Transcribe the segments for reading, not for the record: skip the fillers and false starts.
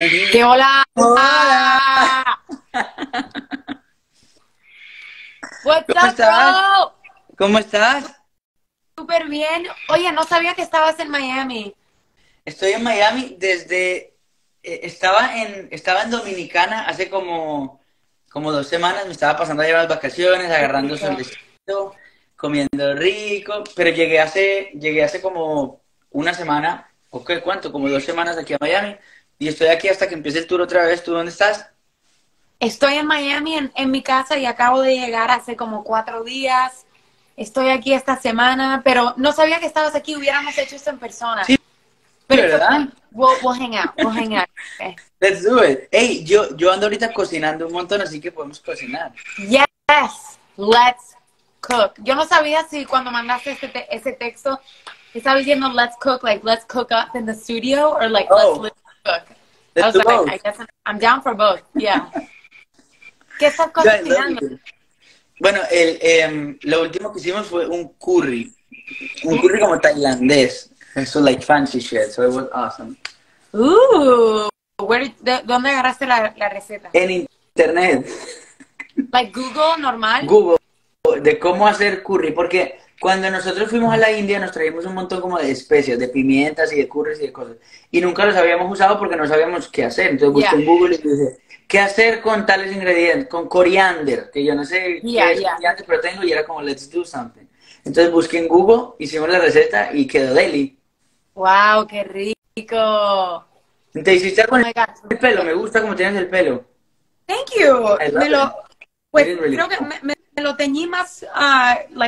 ¡Qué hola! ¡Hola! ¿Cómo estás? Súper bien. Oye, no sabía que estabas en Miami. Estoy en Miami desde... estaba en Dominicana hace como 2 semanas. Me estaba pasando allá las vacaciones, agarrando solecito, comiendo rico. Pero llegué hace como 1 semana, ¿o qué? ¿Cuánto? Como 2 semanas aquí a Miami. Y estoy aquí hasta que empiece el tour otra vez. ¿Tú dónde estás? Estoy en Miami, en mi casa, y acabo de llegar hace como 4 días. Estoy aquí esta semana, pero no sabía que estabas aquí. Hubiéramos hecho esto en persona. Sí, pero ¿verdad? We'll hang out. Okay. Let's do it. Hey, yo ando ahorita cocinando un montón, así que podemos cocinar. Yes, let's cook. Yo no sabía si cuando mandaste ese texto, estaba diciendo let's cook, like let's cook up in the studio, or like let's cook. Let's do both. I guess I'm down for both, yeah. ¿Qué estás cocinando? Bueno, lo último que hicimos fue un curry. Un curry como tailandés. So like fancy shit, so it was awesome. Ooh, ¿dónde agarraste la receta? En internet. Like Google, normal. Google, de cómo hacer curry, porque cuando nosotros fuimos a la India nos traímos un montón como de especias, de pimientas y de curries y de cosas. Y nunca los habíamos usado porque no sabíamos qué hacer. Entonces busqué en Google y dije, ¿qué hacer con tales ingredientes? Con coriander, que yo no sé qué es coriander, pero tengo, y era como, let's do something. Entonces busqué en Google, hicimos la receta y quedó deli. ¡Wow, qué rico! Te hiciste con el pelo, me gusta como tienes el pelo. Thank you. Creo que me lo teñí más,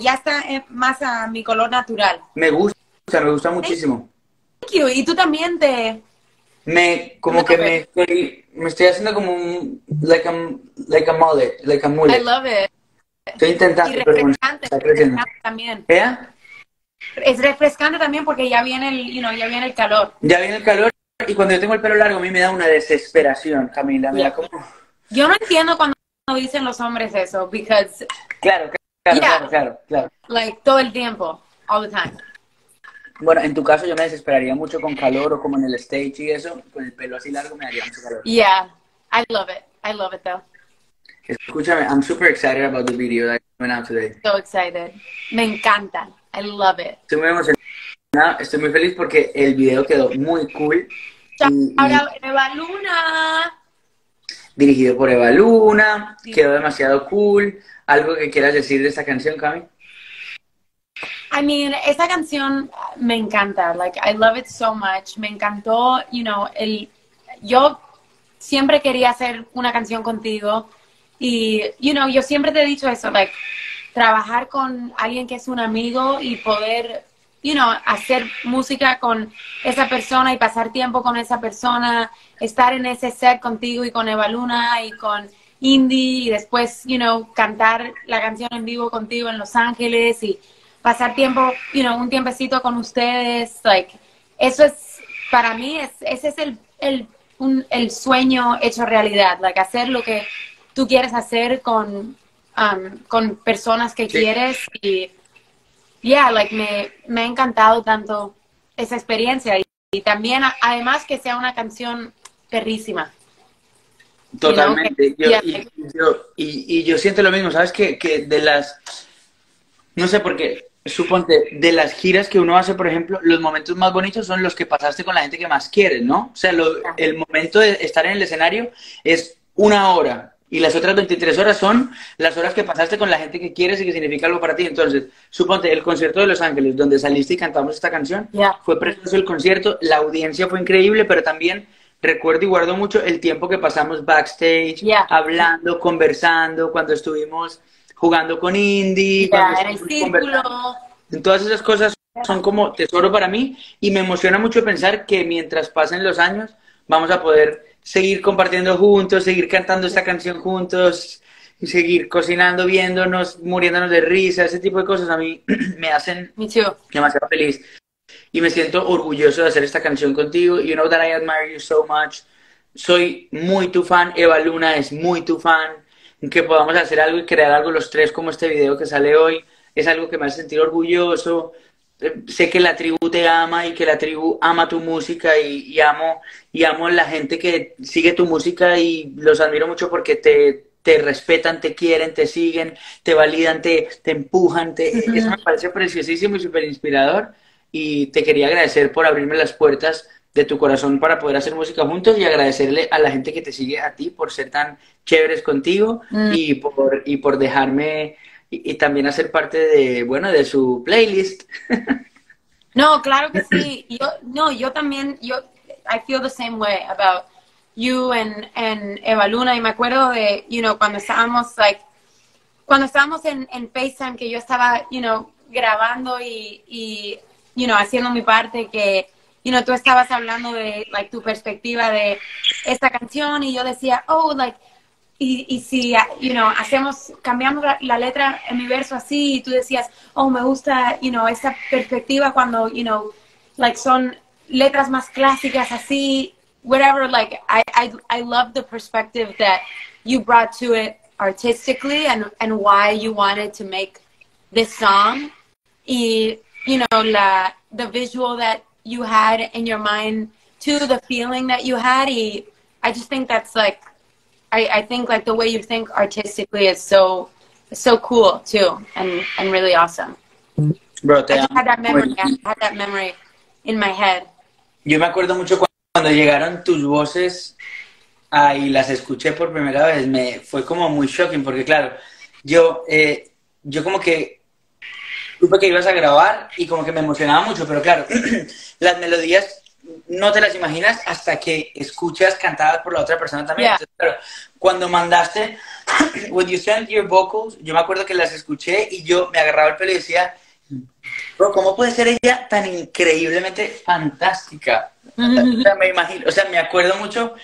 ya está más a mi color natural. Me gusta muchísimo. Thank you. Y tú también te... Me estoy haciendo como un, like a mullet, like a mullet. I love it. Estoy intentando, y pero bueno, también. ¿Eh? Es refrescante también porque ya viene el, ya viene el calor. Ya viene el calor, y cuando yo tengo el pelo largo a mí me da una desesperación, Camila. Yeah. Mira cómo... Yo no entiendo cuando dicen los hombres eso, because... Claro. Like, todo el tiempo, all the time. Bueno, en tu caso yo me desesperaría mucho con calor, o como en el stage y eso, con el pelo así largo me daría mucho calor. Yeah, I love it though. Escúchame, I'm super excited about the video that went out today. So excited. Me encanta. I love it. Estoy muy emocionada, estoy muy feliz porque el video quedó muy cool. Ahora, Evaluna. Dirigido por Evaluna, sí. Quedó demasiado cool. ¿Algo que quieras decir de esta canción, Cami? I mean, esta canción me encanta, like, I love it so much. Me encantó, yo siempre quería hacer una canción contigo y, yo siempre te he dicho eso, like, trabajar con alguien que es un amigo y poder, hacer música con esa persona y pasar tiempo con esa persona, estar en ese set contigo y con Evaluna y con Indy y después, cantar la canción en vivo contigo en Los Ángeles y pasar tiempo, un tiempecito con ustedes, like, eso es, para mí, ese es el sueño hecho realidad, like, hacer lo que tú quieres hacer con personas que quieres y me ha encantado tanto esa experiencia y también además que sea una canción perrísima. Totalmente, yo siento lo mismo, sabes que de las, no sé por qué, suponte, de las giras que uno hace, por ejemplo, los momentos más bonitos son los que pasaste con la gente que más quieres, ¿no? O sea, el momento de estar en el escenario es 1 hora. Y las otras 23 horas son las horas que pasaste con la gente que quieres y que significa algo para ti. Entonces, suponte, el concierto de Los Ángeles, donde saliste y cantamos esta canción, fue precioso el concierto, la audiencia fue increíble, pero también recuerdo y guardo mucho el tiempo que pasamos backstage, hablando, conversando, cuando estuvimos jugando con Indy, en el círculo. Todas esas cosas son como tesoro para mí y me emociona mucho pensar que mientras pasen los años vamos a poder... seguir compartiendo juntos, seguir cantando esta canción juntos, y seguir cocinando, viéndonos, muriéndonos de risa, ese tipo de cosas a mí me hacen demasiado feliz. Y me siento orgulloso de hacer esta canción contigo. You know that I admire you so much. Soy muy tu fan, Evaluna es muy tu fan. Que podamos hacer algo y crear algo los tres como este video que sale hoy, es algo que me hace sentir orgulloso. Sé que la tribu te ama y que la tribu ama tu música y amo la gente que sigue tu música y los admiro mucho porque te respetan, te quieren, te siguen, te validan, te empujan. Eso me parece preciosísimo y súper inspirador. Y te quería agradecer por abrirme las puertas de tu corazón para poder hacer música juntos y agradecerle a la gente que te sigue a ti por ser tan chéveres contigo y por dejarme y también hacer parte de, bueno, de su playlist. No, claro que sí. Yo también, I feel the same way about you and Evaluna. Y me acuerdo de, you know, cuando estábamos en FaceTime, que yo estaba, you know, grabando y you know, haciendo mi parte, que you know, tú estabas hablando de, like, tu perspectiva de esta canción y yo decía, oh, like, y si, you know, cambiamos la letra en mi verso así y tú decías, oh, me gusta, you know, esta perspectiva cuando, you know, like, son letras más clásicas así, whatever, like, I love the perspective that you brought to it artistically and why you wanted to make this song. Y, you know, the visual that you had in your mind, to the feeling that you had. I just think that's like, I think like the way you think artistically is so cool too, and really awesome. Bro, I had that memory in my head. Yo me acuerdo mucho cuando llegaron tus voces y las escuché por primera vez. Me fue como muy shocking porque claro, yo como que supe que ibas a grabar y como que me emocionaba mucho, pero claro, las melodías no te las imaginas hasta que escuchas cantadas por la otra persona también. Yeah. Entonces, claro, cuando mandaste, when you sent your vocals, yo me acuerdo que las escuché y yo me agarraba el pelo y decía, bro, ¿cómo puede ser ella tan increíblemente fantástica? O sea, me imagino, o sea, me acuerdo mucho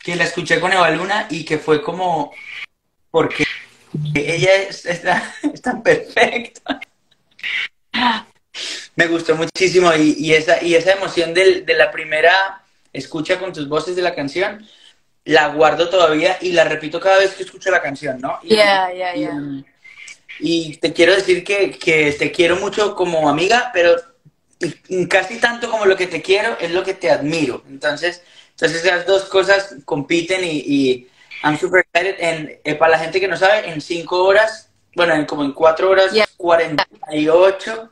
que la escuché con Evaluna y que fue como, porque ella es tan perfecta. Me gustó muchísimo y esa emoción de la primera escucha con tus voces de la canción la guardo todavía y la repito cada vez que escucho la canción, ¿no? Yeah. Y te quiero decir que te quiero mucho como amiga, pero casi tanto como lo que te quiero es lo que te admiro. Entonces esas dos cosas compiten y I'm super excited. Para la gente que no sabe, en 5 horas, bueno, como en 4 horas, yeah, 48,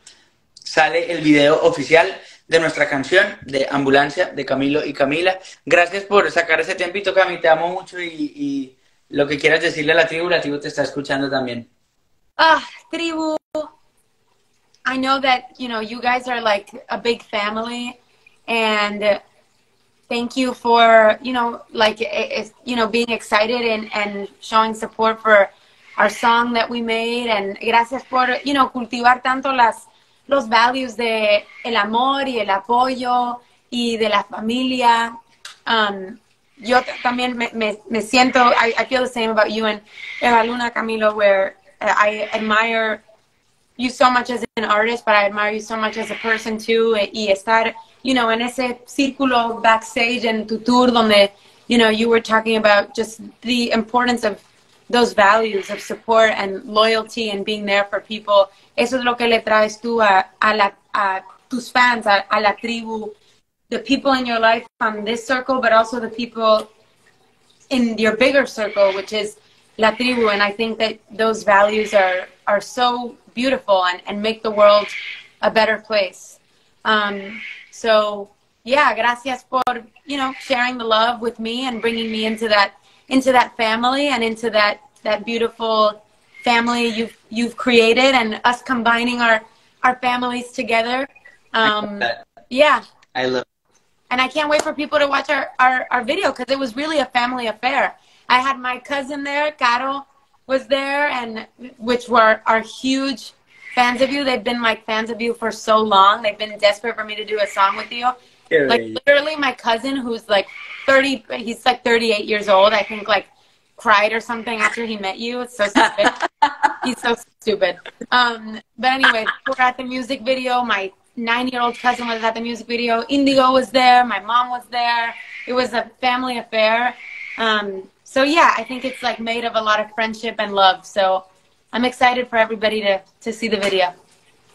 sale el video oficial de nuestra canción de Ambulancia, de Camilo y Camila. Gracias por sacar ese tiempito, Cami, te amo mucho y lo que quieras decirle a la tribu te está escuchando también. Ah, tribu, I know that, you know, you guys are like a big family and thank you for, you know, like, you know, being excited and showing support for our song that we made. And gracias por, you know, cultivar tanto los values de el amor y el apoyo y de la familia. Yo también me siento, I feel the same about you and Evaluna, Camilo, where I admire you so much as an artist, but I admire you so much as a person too. Y estar, you know, en ese círculo backstage en tu tour donde, you know, you were talking about just the importance of those values of support and loyalty and being there for people. Eso es lo que le traes tú a tus fans, a la tribu, the people in your life from this circle, but also the people in your bigger circle, which is la tribu. And I think that those values are so beautiful and make the world a better place. So, yeah, gracias por, you know, sharing the love with me and bringing me into that family and into that beautiful family you've created and us combining our families together. Yeah. I love it. And I can't wait for people to watch our video because it was really a family affair. I had my cousin there, Caro was there, and which were our huge fans of you. They've been like fans of you for so long. They've been desperate for me to do a song with you. Like literally my cousin who's like 30, he's like 38 years old, I think, like cried or something after he met you. It's so stupid. He's so stupid. But anyway, we were at the music video. My 9-year-old cousin was at the music video. Indigo was there. My mom was there. It was a family affair. So yeah, I think it's like made of a lot of friendship and love. So I'm excited for everybody to see the video.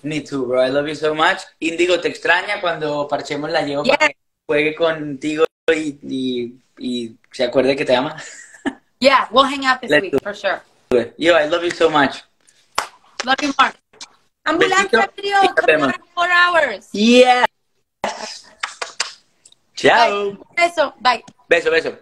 Me too, bro. I love you so much. Indigo, te extraña. Cuando parchemos la llevo para que juegue contigo y se acuerde que te ama. Yeah, we'll hang out this week for sure. Yo, I love you so much. Love you more. Ambulancia video, 4 hours. Yeah. Chao. Bye. Beso, bye. Beso, beso.